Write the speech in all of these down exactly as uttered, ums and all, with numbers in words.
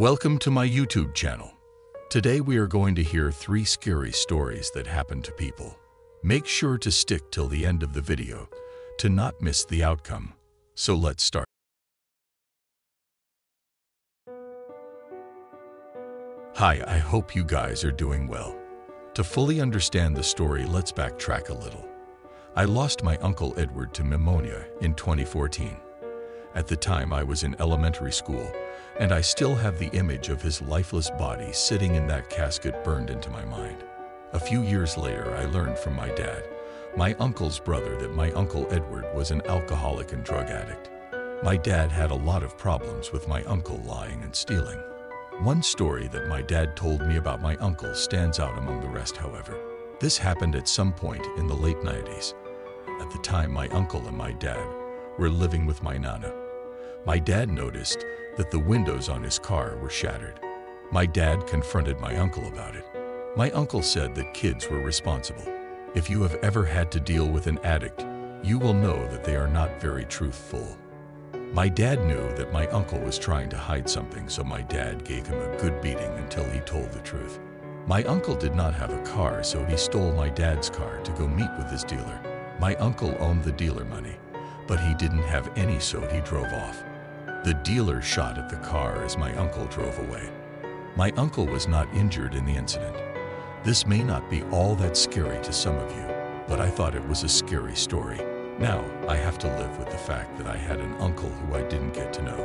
Welcome to my YouTube channel. Today we are going to hear three scary stories that happen to people. Make sure to stick till the end of the video to not miss the outcome. So let's start. Hi, I hope you guys are doing well. To fully understand the story, let's backtrack a little. I lost my Uncle Edward to pneumonia in twenty fourteen. At the time, I was in elementary school, and I still have the image of his lifeless body sitting in that casket burned into my mind. A few years later, I learned from my dad, my uncle's brother, that my Uncle Edward was an alcoholic and drug addict. My dad had a lot of problems with my uncle lying and stealing. One story that my dad told me about my uncle stands out among the rest, however. This happened at some point in the late nineties. At the time, my uncle and my dad were living with my nana. My dad noticed that the windows on his car were shattered. My dad confronted my uncle about it. My uncle said that kids were responsible. If you have ever had to deal with an addict, you will know that they are not very truthful. My dad knew that my uncle was trying to hide something, so my dad gave him a good beating until he told the truth. My uncle did not have a car, so he stole my dad's car to go meet with his dealer. My uncle owned the dealer money, but he didn't have any, so he drove off. The dealer shot at the car as my uncle drove away. My uncle was not injured in the incident. This may not be all that scary to some of you, but I thought it was a scary story. Now, I have to live with the fact that I had an uncle who I didn't get to know.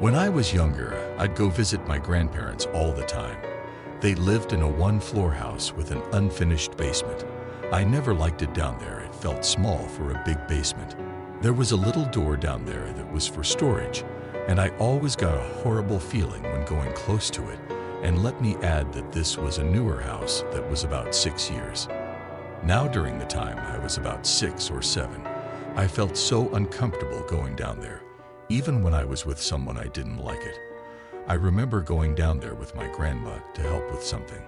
When I was younger, I'd go visit my grandparents all the time. They lived in a one-floor house with an unfinished basement. I never liked it down there. It felt small for a big basement. There was a little door down there that was for storage, and I always got a horrible feeling when going close to it. And let me add that this was a newer house that was about six years. Now, during the time I was about six or seven, I felt so uncomfortable going down there, even when I was with someone I didn't like it. I remember going down there with my grandma to help with something.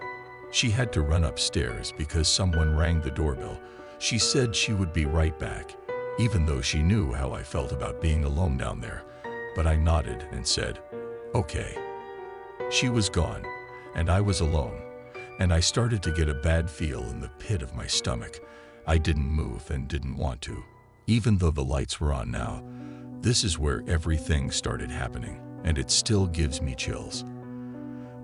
She had to run upstairs because someone rang the doorbell. She said she would be right back, even though she knew how I felt about being alone down there. But I nodded and said, "Okay." She was gone, and I was alone, and I started to get a bad feel in the pit of my stomach. I didn't move and didn't want to, even though the lights were on now. This is where everything started happening, and it still gives me chills.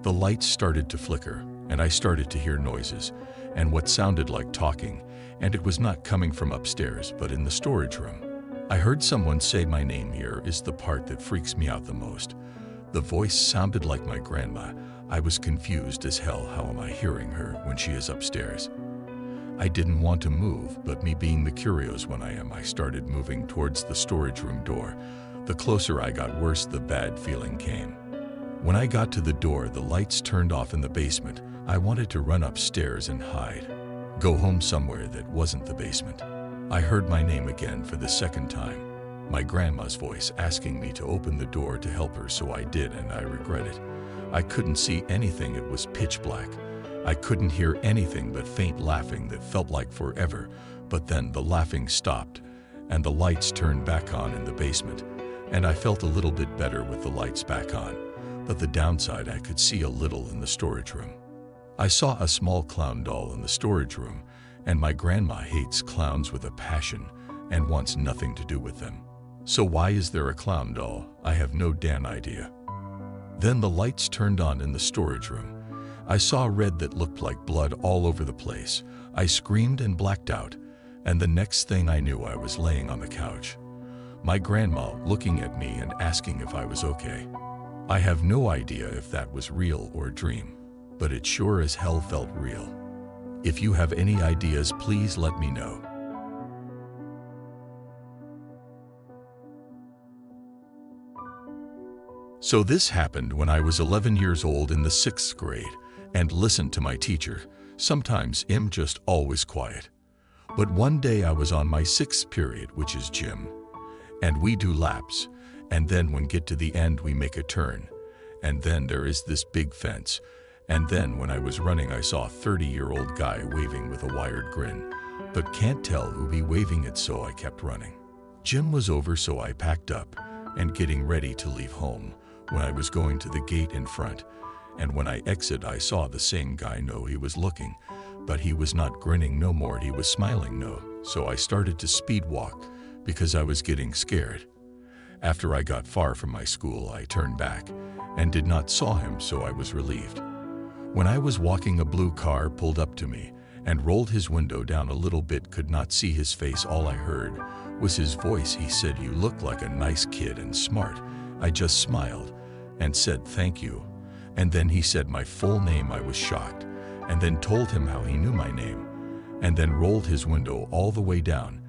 The lights started to flicker, and I started to hear noises and what sounded like talking, and it was not coming from upstairs but in the storage room. I heard someone say my name. Here is the part that freaks me out the most. The voice sounded like my grandma. I was confused as hell. How am I hearing her when she is upstairs? I didn't want to move, but me being the curious one I am, I started moving towards the storage room door. The closer I got, worse the bad feeling came. When I got to the door, the lights turned off in the basement. I wanted to run upstairs and hide. Go home somewhere that wasn't the basement. I heard my name again for the second time. My grandma's voice asking me to open the door to help her, so I did, and I regret it. I couldn't see anything. It was pitch black. I couldn't hear anything but faint laughing that felt like forever. But then the laughing stopped, and the lights turned back on in the basement, and I felt a little bit better with the lights back on. But the downside, I could see a little in the storage room. I saw a small clown doll in the storage room, and my grandma hates clowns with a passion and wants nothing to do with them. So why is there a clown doll? I have no damn idea. Then the lights turned on in the storage room. I saw red that looked like blood all over the place. I screamed and blacked out, and the next thing I knew, I was laying on the couch. My grandma looking at me and asking if I was okay. I have no idea if that was real or a dream, but it sure as hell felt real. If you have any ideas, please let me know. So this happened when I was eleven years old in the sixth grade, and listened to my teacher. Sometimes I'm just always quiet. But one day I was on my sixth period, which is gym, and we do laps. And then when get to the end, we make a turn. And then there is this big fence. And then when I was running, I saw a thirty-year-old guy waving with a wired grin, but can't tell who be waving it, so I kept running. Gym was over, so I packed up and getting ready to leave home when I was going to the gate in front, and when I exit I saw the same guy. No, he was looking, but he was not grinning no more, he was smiling no. So I started to speed walk because I was getting scared. After I got far from my school, I turned back and did not saw him, so I was relieved. When I was walking, a blue car pulled up to me and rolled his window down a little bit. Could not see his face, all I heard was his voice. He said, "You look like a nice kid and smart." I just smiled and said, "Thank you." And then he said my full name. I was shocked, and then told him how he knew my name, and then rolled his window all the way down,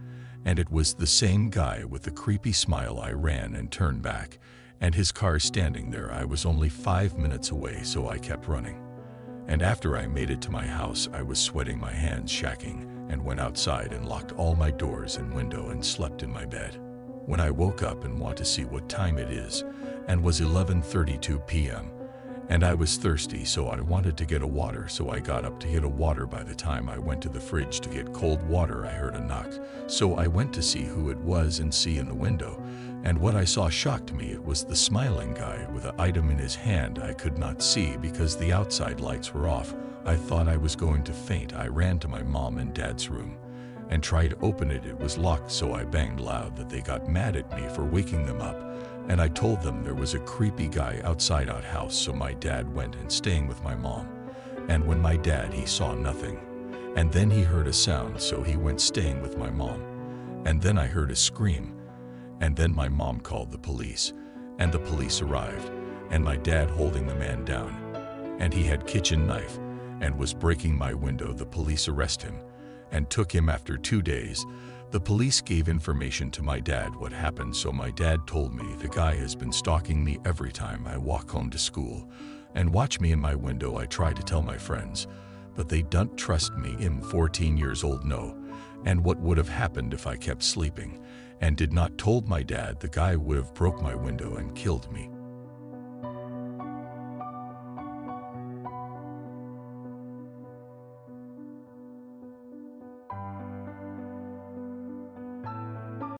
and it was the same guy with the creepy smile. I ran and turned back, and his car standing there. I was only five minutes away, so I kept running. And after I made it to my house, I was sweating, my hands shaking, and went outside and locked all my doors and window and slept in my bed. When I woke up and want to see what time it is, and was eleven thirty-two p m, and I was thirsty, so I wanted to get a water, so I got up to get a water. By the time I went to the fridge to get cold water, I heard a knock, so I went to see who it was and see in the window, and what I saw shocked me. It was the smiling guy with an item in his hand. I could not see because the outside lights were off. I thought I was going to faint. I ran to my mom and dad's room and tried to open it. It was locked, so I banged loud that they got mad at me for waking them up, and I told them there was a creepy guy outside our house. So my dad went and staying with my mom, and when my dad, he saw nothing, and then he heard a sound, so he went staying with my mom, and then I heard a scream, and then my mom called the police, and the police arrived, and my dad holding the man down, and he had kitchen knife and was breaking my window. The police arrest him and took him. After two days, the police gave information to my dad what happened, so my dad told me the guy has been stalking me every time I walk home to school and watch me in my window. I try to tell my friends, but they don't trust me. I'm fourteen years old, no, and what would have happened if I kept sleeping and did not told my dad? The guy would have broke my window and killed me.